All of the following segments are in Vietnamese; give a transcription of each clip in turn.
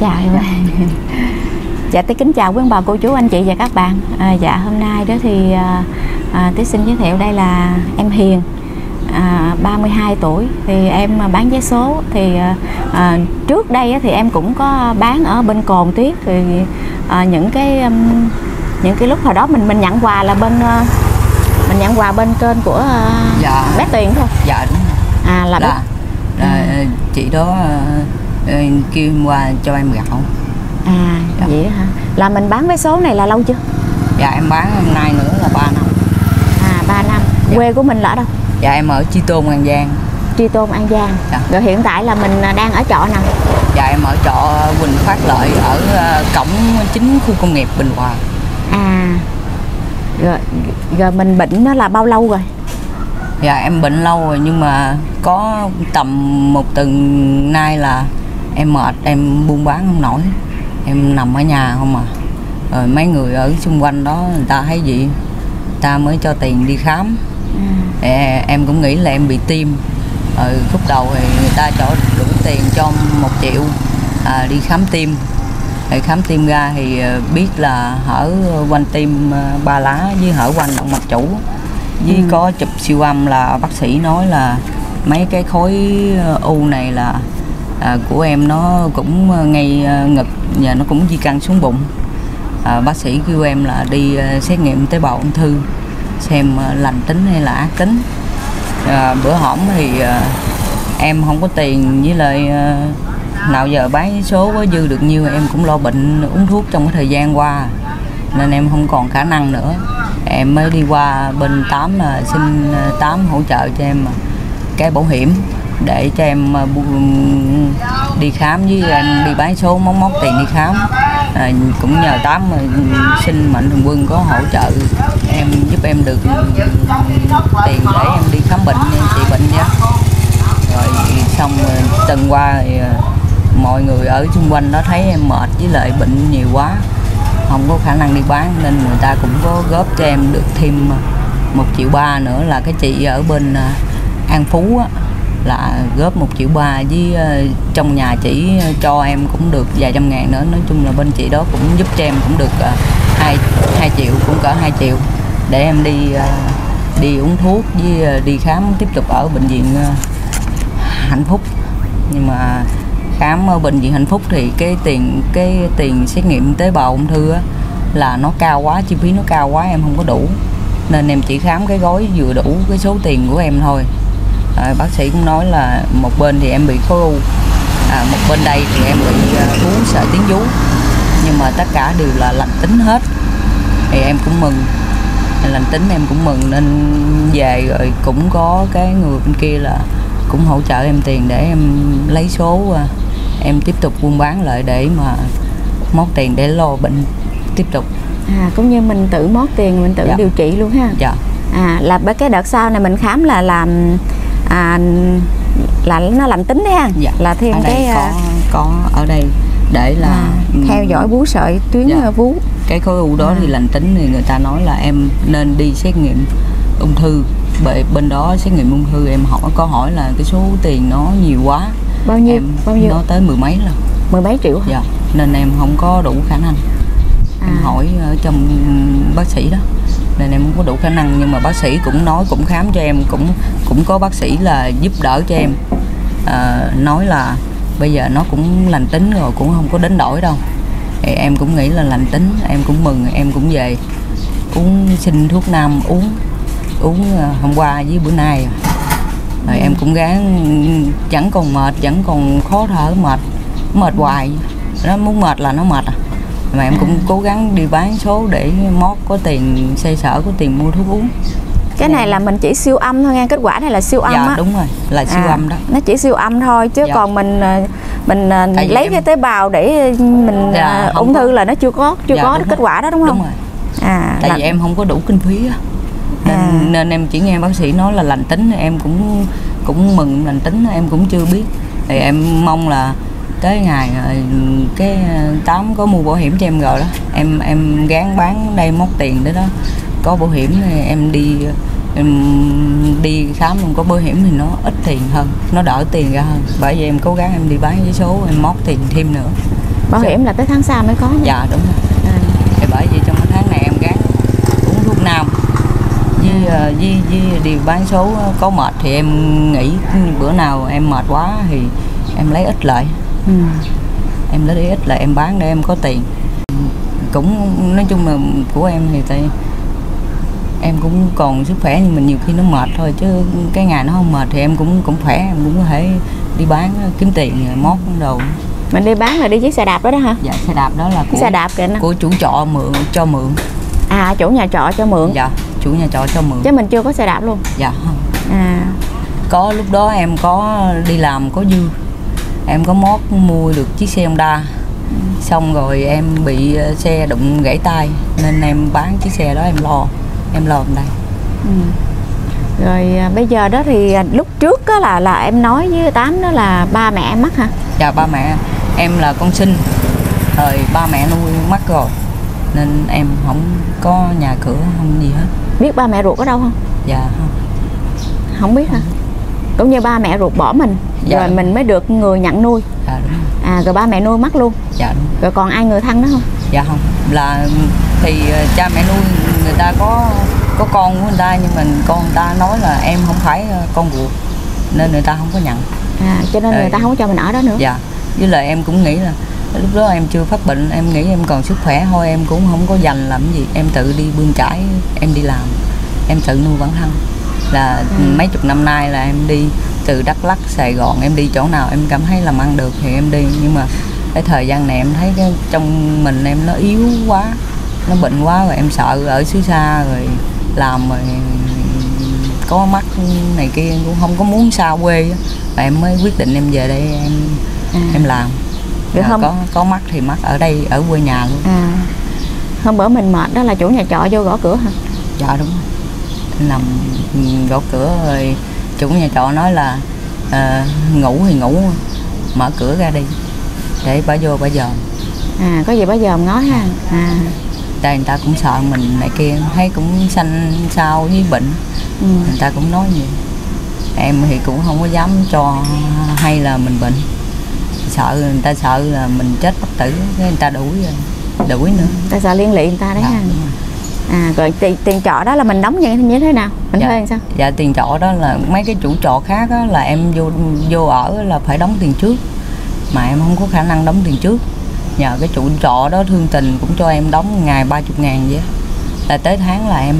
Chào em ạ. Dạ, Tí kính chào quý ông bà, cô chú, anh chị và các bạn. Dạ, hôm nay đó thì Tí xin giới thiệu đây là em Hiền, 32 tuổi. Thì em bán vé số thì trước đây thì em cũng có bán ở bên Cồn Tuyết. Thì những cái lúc hồi đó mình nhận quà là bên mình nhận quà bên kênh của dạ, bé Tuyền thôi. Dạ đúng rồi. À là chị đó kêu qua cho em gạo. À dạ, vậy hả? Là mình bán vé số này là lâu chưa? Dạ em bán hôm nay nữa là 3 năm. À 3 năm. Dạ. Quê của mình là ở đâu? Dạ em ở Tri Tôn, An Giang. Tri Tôn, An Giang. Dạ. Rồi hiện tại là mình đang ở trọ nào? Dạ em ở trọ Bình Phát Lợi, ở cổng chính khu công nghiệp Bình Hoàng. À rồi mình bệnh nó là bao lâu rồi? Dạ em bệnh lâu rồi, nhưng mà có tầm một tuần nay là em mệt, em buôn bán không nổi, em nằm ở nhà không à. Rồi mấy người ở xung quanh đó người ta thấy gì, người ta mới cho tiền đi khám. Ừ. Em cũng nghĩ là em bị tim. Rồi lúc đầu thì người ta cho đủ tiền cho 1 triệu đi khám tim. Rồi khám tim ra thì biết là hở quanh tim 3 lá với hở quanh động mạch chủ. Với ừ, có chụp siêu âm là bác sĩ nói là mấy cái khối u này là của em nó cũng ngay ngực và nó cũng di căn xuống bụng. Bác sĩ kêu em là đi xét nghiệm tế bào ung thư xem lành tính hay là ác tính. Bữa hổm thì em không có tiền, với lại nào giờ bán số có dư được nhiêu, em cũng lo bệnh uống thuốc trong cái thời gian qua nên em không còn khả năng nữa. Em mới đi qua bên 8 là xin 8 hỗ trợ cho em cái bảo hiểm để cho em đi khám, với em đi bán số móc tiền đi khám. Cũng nhờ 8 xin Mạnh Thường Quân có hỗ trợ em, giúp em được tiền để em đi khám bệnh trị bệnh nhé. Rồi xong tuần qua thì mọi người ở xung quanh đó thấy em mệt với lại bệnh nhiều quá, không có khả năng đi bán, nên người ta cũng có góp cho em được thêm 1,3 triệu nữa. Là cái chị ở bên An Phú á, là góp 1,3 triệu với trong nhà chị cho em cũng được vài trăm ngàn nữa. Nói chung là bên chị đó cũng giúp cho em cũng được 2 triệu, cũng cỡ 2 triệu để em đi uống thuốc với đi khám tiếp tục ở bệnh viện Hạnh Phúc. Nhưng mà khám ở bệnh viện Hạnh Phúc thì cái tiền xét nghiệm tế bào ung thư á, là nó cao quá, chi phí nó cao quá, em không có đủ nên em chỉ khám cái gói vừa đủ cái số tiền của em thôi. Bác sĩ cũng nói là một bên thì em bị khối u, một bên đây thì em bị bú sợi tiếng vú, nhưng mà tất cả đều là lành tính hết thì em cũng mừng. Lành tính em cũng mừng nên về. Rồi cũng có cái người bên kia là cũng hỗ trợ em tiền để em lấy số, em tiếp tục buôn bán lại để mà móc tiền để lo bệnh tiếp tục. À, cũng như mình tự móc tiền mình tự dạ, điều trị luôn ha. Dạ. À, là cái đợt sau này mình khám là làm là nó làm tính đấy ha. Dạ. Là thêm ở đây cái có ở đây để là theo dõi bú sợi tuyến dạ, vú. Cái khối u đó thì lành tính thì người ta nói là em nên đi xét nghiệm ung thư. Bên đó xét nghiệm ung thư em có hỏi là cái số tiền nó nhiều quá. Bao nhiêu? Em, bao nhiêu? Nó tới 10 mấy lần. 10 mấy triệu hả? Dạ. Nên em không có đủ khả năng. Em hỏi ở trong bác sĩ đó nên em không có đủ khả năng, nhưng mà bác sĩ cũng nói, cũng khám cho em, cũng có bác sĩ là giúp đỡ cho em. Nói là bây giờ nó cũng lành tính rồi, cũng không có đến đổi đâu. Thì em cũng nghĩ là lành tính, em cũng mừng, em cũng về uống xin thuốc nam uống hôm qua với bữa nay rồi. Em cũng gắng, vẫn còn mệt, vẫn còn khó thở, mệt hoài, nó muốn mệt là nó mệt à. Mà em cũng cố gắng đi bán số để mót có tiền xoay sở, có tiền mua thuốc uống. Cái này là mình chỉ siêu âm thôi nha, kết quả này là siêu âm. Dạ á, đúng rồi, là siêu âm đó. Nó chỉ siêu âm thôi chứ dạ, còn mình lấy cái tế bào để mình dạ, ung thư là nó chưa dạ, có kết quả đó đúng không? Đúng rồi. Tại vì em không có đủ kinh phí á. Nên em chỉ nghe bác sĩ nói là lành tính, em cũng mừng. Lành tính em cũng chưa biết thì em mong là tới ngày cái 8 có mua bảo hiểm cho em rồi đó, em gán bán đây móc tiền để đó có bảo hiểm thì em đi khám luôn. Có bảo hiểm thì nó ít tiền hơn, nó đỡ tiền ra hơn, bởi vì em cố gắng em đi bán vé số em móc tiền thêm nữa. Bảo hiểm là tới tháng sau mới có. Dạ đúng rồi. À. Thì bởi vì trong tháng này em gắng uống thuốc nam với điều bán số có mệt thì em nghĩ bữa nào em mệt quá thì em lấy ít lại. Ừ. Em lấy ít lại em bán để em có tiền. Cũng nói chung là của em thì tại em cũng còn sức khỏe nhưng mà nhiều khi nó mệt thôi, chứ cái ngày nó không mệt thì em cũng khỏe, em cũng có thể đi bán kiếm tiền rồi mót đồ. Mình đi bán là đi chiếc xe đạp đó đó hả? Dạ, xe đạp đó là của, xe đạp kìa nó, của chủ trọ mượn cho mượn. À, chủ nhà trọ cho mượn. Dạ, chủ nhà trọ cho mượn. Chứ mình chưa có xe đạp luôn. Dạ không. À. Có lúc đó em có đi làm có dư. Em có mót mua được chiếc xe Honda. Xong rồi em bị xe đụng gãy tay nên em bán chiếc xe đó, em lo đây. Ừ. Rồi bây giờ đó thì lúc trước đó là em nói với Tám đó là ba mẹ em mất hả? Dạ, ba mẹ em là con sinh, rồi ba mẹ nuôi mất rồi nên em không có nhà cửa không gì hết. Biết ba mẹ ruột ở đâu không? Dạ không. Không biết hả? Cũng như ba mẹ ruột bỏ mình. Dạ. Rồi mình mới được người nhận nuôi. Dạ đúng. À, rồi ba mẹ nuôi mất luôn. Dạ đúng. Rồi còn ai người thân đó không? Dạ không, là thì cha mẹ nuôi người ta có con của người ta nhưng mình con người ta nói là em không phải con ruột nên người ta không có nhận. À, cho nên người ta không có cho mình ở đó nữa. Dạ, với lại em cũng nghĩ là lúc đó em chưa phát bệnh, em nghĩ em còn sức khỏe thôi, em cũng không có dành làm gì, em tự đi bươn chải, em đi làm, em tự nuôi bản thân. Là mấy chục năm nay là em đi từ Đắk Lắk, Sài Gòn, em đi chỗ nào em cảm thấy làm ăn được thì em đi, nhưng mà cái thời gian này em thấy cái trong mình em nó yếu quá, nó bệnh quá rồi, em sợ ở xứ xa rồi làm rồi có mắc này kia, em cũng không có muốn xa quê và em mới quyết định em về đây em làm. Được không? Có mắc thì mắc ở đây, ở quê nhà luôn. À. Hôm bữa mình mệt đó là chủ nhà trọ vô gõ cửa hả? Dạ đúng rồi. Nằm gõ cửa rồi chủ nhà trọ nói là ngủ thì ngủ, mở cửa ra đi để bà vô bà dòm. À, có gì bà dòm ngó ha. À. Tại người ta cũng sợ mình này kia, thấy cũng xanh xao với bệnh. Ừ. Người ta cũng nói gì em thì cũng không có dám cho hay là mình bệnh, sợ người ta sợ là mình chết bất tử, người ta đuổi nữa, ta sợ liên lụy người ta đấy. Đó, ha. À, rồi tiền trọ đó là mình đóng như thế nào, mình thuê làm sao? Dạ, tiền trọ đó là mấy cái chủ trọ khác đó, là em vô ở là phải đóng tiền trước mà em không có khả năng đóng tiền trước, nhờ cái chủ trọ đó thương tình cũng cho em đóng ngày 30.000 vậy, là tới tháng là em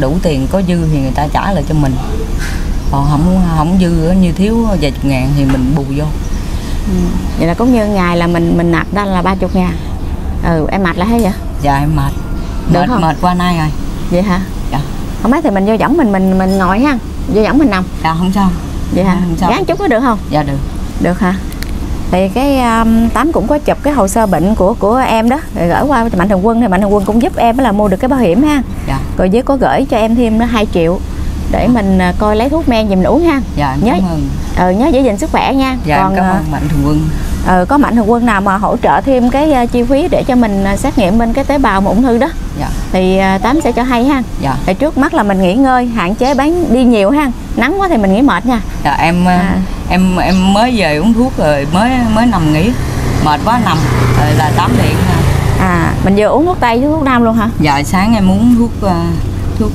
đủ tiền có dư thì người ta trả lại cho mình, còn không dư như thiếu vài chục ngàn thì mình bù vô. Ừ. Vậy là cũng như ngày là mình nạp ra là 30.000. Ừ, em mệt là thế vậy? Dạ em mệt. Được không? Mệt qua nay rồi. Vậy hả? Dạ. Không mấy thì mình vô võng mình ngồi ha, vô võng mình nằm. Dạ không sao. Vậy hả? Không sao. Gán chút có được không? Dạ được. Được hả? Thì cái Tám cũng có chụp cái hồ sơ bệnh của em đó, rồi gửi qua Mạnh Thường Quân, thì Mạnh Thường Quân cũng giúp em là mua được cái bảo hiểm ha. Dạ. Rồi với có gửi cho em thêm 2 triệu để mình coi lấy thuốc men gì mình uống ha. Dạ, nhớ cảm ơn. Nhớ giữ gìn sức khỏe nha. Dạ, còn cảm ơn Mạnh Thường Quân. Có Mạnh Thường Quân nào mà hỗ trợ thêm cái chi phí để cho mình xét nghiệm bên cái tế bào mà ung thư đó. Dạ. Thì Tám sẽ cho hay ha. Dạ. Thì trước mắt là mình nghỉ ngơi, hạn chế bán đi nhiều ha. Nắng quá thì mình nghỉ mệt nha. Dạ, em mới về uống thuốc rồi mới nằm nghỉ. Mệt quá nằm rồi là Tám điện. À, mình vừa uống thuốc tây với thuốc nam luôn hả? Dạ, sáng em uống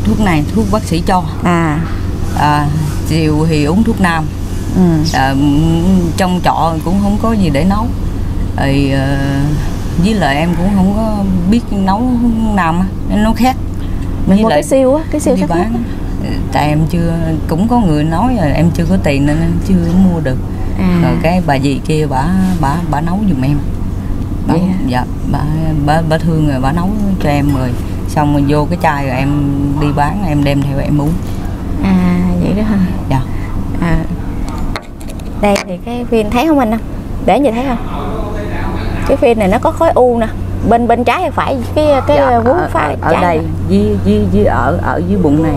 thuốc này, thuốc bác sĩ cho. À chiều thì uống thuốc nam. Trong trọ cũng không có gì để nấu rồi, với lại em cũng không có biết nấu nam nên nó khét, mình mua cái siêu đi bán đó. Tại em chưa, cũng có người nói là em chưa có tiền nên em chưa mua được. Rồi cái bà dì kia bà nấu giùm em. Dạ, bà thương rồi bà nấu cho em rồi. Xong rồi vô cái chai rồi em đi bán, em đem theo em uống. À, vậy đó hả? Dạ. À. Đây thì cái viên thấy không anh không? Để gì thấy không? Cái viên này nó có khối u nè, bên trái hay phải cái vú phải ở đây, dưới ở dưới bụng này.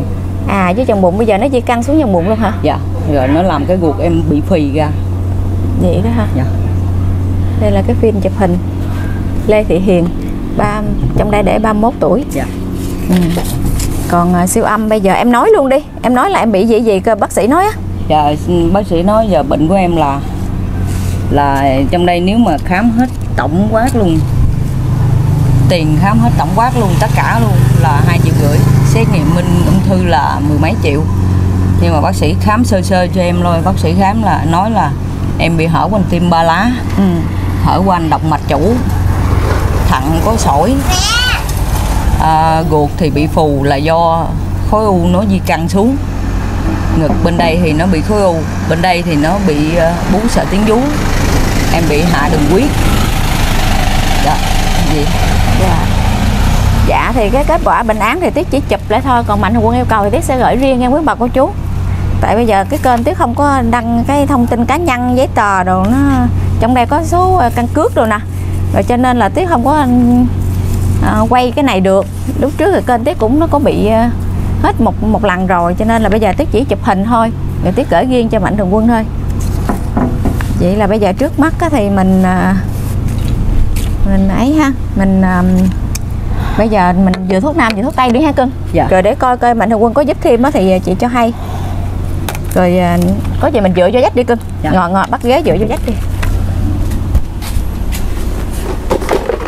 À, dưới trong bụng, bây giờ nó di căn xuống trong bụng luôn hả? Dạ. Rồi nó làm cái ruột em bị phì ra. Vậy đó hả? Dạ. Đây là cái phim chụp hình Lê Thị Hiền, trong đây để 31 tuổi. Dạ. Ừ. Còn siêu âm bây giờ em nói luôn đi, em nói là em bị gì cơ bác sĩ nói á. Dạ, bác sĩ nói giờ bệnh của em là là trong đây nếu mà khám hết tổng quát luôn, tiền khám hết tổng quát luôn, tất cả luôn là 2,5 triệu, xét nghiệm minh ung thư là mười mấy triệu. Nhưng mà bác sĩ khám sơ sơ cho em thôi, bác sĩ khám là nói là em bị hở quanh tim ba lá, hở quanh động mạch chủ, thận có sỏi, ruột thì bị phù là do khối u nó di căn xuống, ngực bên đây thì nó bị khối u, bên đây thì nó bị bú sợi tiếng vú, em bị hạ đường huyết. Đó, gì? Dạ thì cái kết quả bệnh án thì Tiết chỉ chụp lại thôi, còn Mạnh Thường Quân yêu cầu thì Tiết sẽ gửi riêng nha quý bà cô chú. Tại bây giờ cái kênh Tiết không có đăng cái thông tin cá nhân, giấy tờ đồ, nó trong đây có số căn cước rồi nè, rồi cho nên là Tiết không có quay cái này được. Lúc trước thì kênh Tiết cũng nó có bị hết một lần rồi, cho nên là bây giờ Tiết chỉ chụp hình thôi, rồi Tiết gửi riêng cho Mạnh Thường Quân thôi. Vậy là bây giờ trước mắt thì mình ấy ha, mình bây giờ mình vừa thuốc nam vừa thuốc tây đi ha cưng. Dạ. Rồi để coi coi Mạnh Thường Quân có giúp thêm á thì chị cho hay. Rồi có gì mình dựa vô vách đi cưng. Dạ. Ngồi bắt ghế dựa vô vách đi.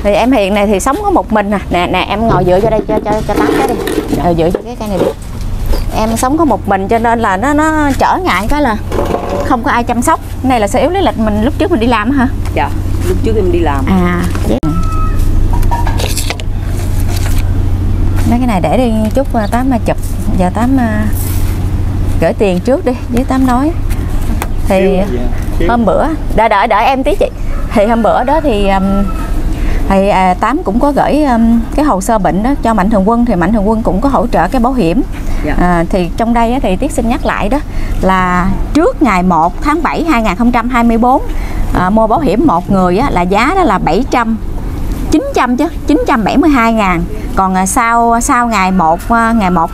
Thì em Hiền này thì sống có một mình nè em ngồi dựa vô đây cho tắm cái đi. Dạ. Dựa vô cái cây này đi. Em sống có một mình cho nên là nó trở ngại cái là không có ai chăm sóc. Này là sự yếu lý lịch mình lúc trước mình đi làm hả? Dạ, lúc trước em đi làm. À. Vậy. Mấy cái này để đi chút Tám chụp, giờ Tám gửi tiền trước đi với Tám nói. Thì hôm bữa đợi em tí chị. Thì hôm bữa đó thì Tám cũng có gửi cái hồ sơ bệnh đó cho Mạnh Thường Quân, thì Mạnh Thường Quân cũng có hỗ trợ cái bảo hiểm. Thì trong đây thì Tiết xin nhắc lại đó là trước ngày 1 tháng 7 2024 mua bảo hiểm một người là giá đó là 972 ngàn. Còn sau ngày 1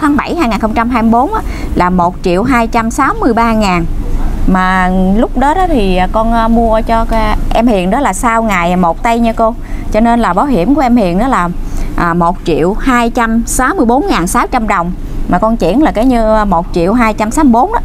tháng 7 2024 là 1.263.000. Mà lúc đó thì con mua cho em Hiền đó là sau ngày 1 tây nha cô. Cho nên là bảo hiểm của em Hiền đó là 1.264.600 đồng. Mà con chuyển là cái như 1.264 đó.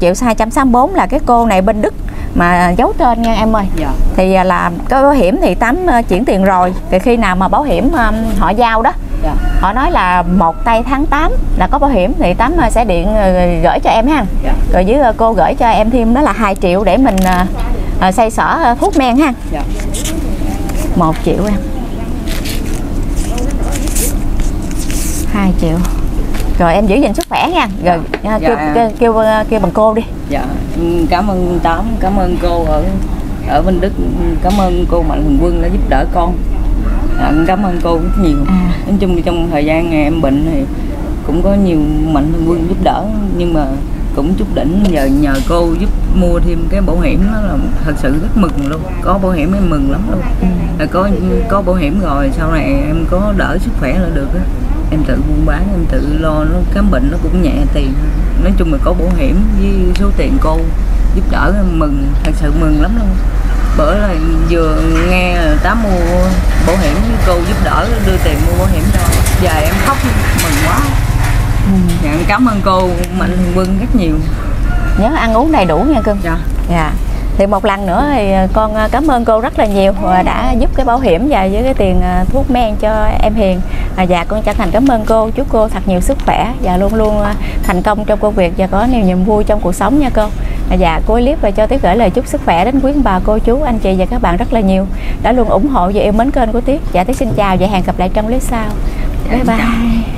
1.264 là cái cô này bên Đức mà giấu tên nha em ơi. Dạ. Thì là cái bảo hiểm thì Tám chuyển tiền rồi, thì khi nào mà bảo hiểm họ giao đó. Dạ. Họ nói là 1 tây tháng 8 là có bảo hiểm thì Tám sẽ điện gửi cho em ha. Dạ. Rồi với cô gửi cho em thêm đó là 2 triệu để mình xây sở thuốc men ha. Dạ. 1 triệu em, 2 triệu. Rồi em giữ gìn sức khỏe nha. Rồi dạ. Kêu bằng cô đi. Dạ. Cảm ơn Tám, cảm ơn cô ở Vinh Đức, cảm ơn cô Mạnh Thường Quân đã giúp đỡ con. Cảm ơn cô rất nhiều. Nói chung trong thời gian em bệnh thì cũng có nhiều Mạnh Thường Quân giúp đỡ, nhưng mà cũng chút đỉnh giờ nhờ cô giúp mua thêm cái bảo hiểm đó là thật sự rất mừng luôn. Có bảo hiểm em mừng lắm luôn. Có bảo hiểm rồi sau này em có đỡ sức khỏe là được đó. Em tự buôn bán, em tự lo, nó khám bệnh nó cũng nhẹ tiền. Nói chung là có bảo hiểm với số tiền cô giúp đỡ em mừng, thật sự mừng lắm luôn. Bữa là vừa nghe Tám mua bảo hiểm, cô giúp đỡ đưa tiền mua bảo hiểm cho, giờ em khóc mừng quá. Em cảm ơn cô Mạnh Thường Quân rất nhiều. Nhớ ăn uống đầy đủ nha cưng. Dạ. Dạ. Thì một lần nữa thì con cảm ơn cô rất là nhiều đã giúp cái bảo hiểm và với cái tiền thuốc men cho em Hiền. Và con chân thành cảm ơn cô, chúc cô thật nhiều sức khỏe và luôn luôn thành công trong công việc và có nhiều niềm vui trong cuộc sống nha cô. Và cuối clip và cho Tiết gửi lời chúc sức khỏe đến quý bà cô chú anh chị và các bạn rất là nhiều đã luôn ủng hộ và yêu mến kênh của Tiết. Dạ Tiết xin chào và hẹn gặp lại trong clip sau. Bye bye.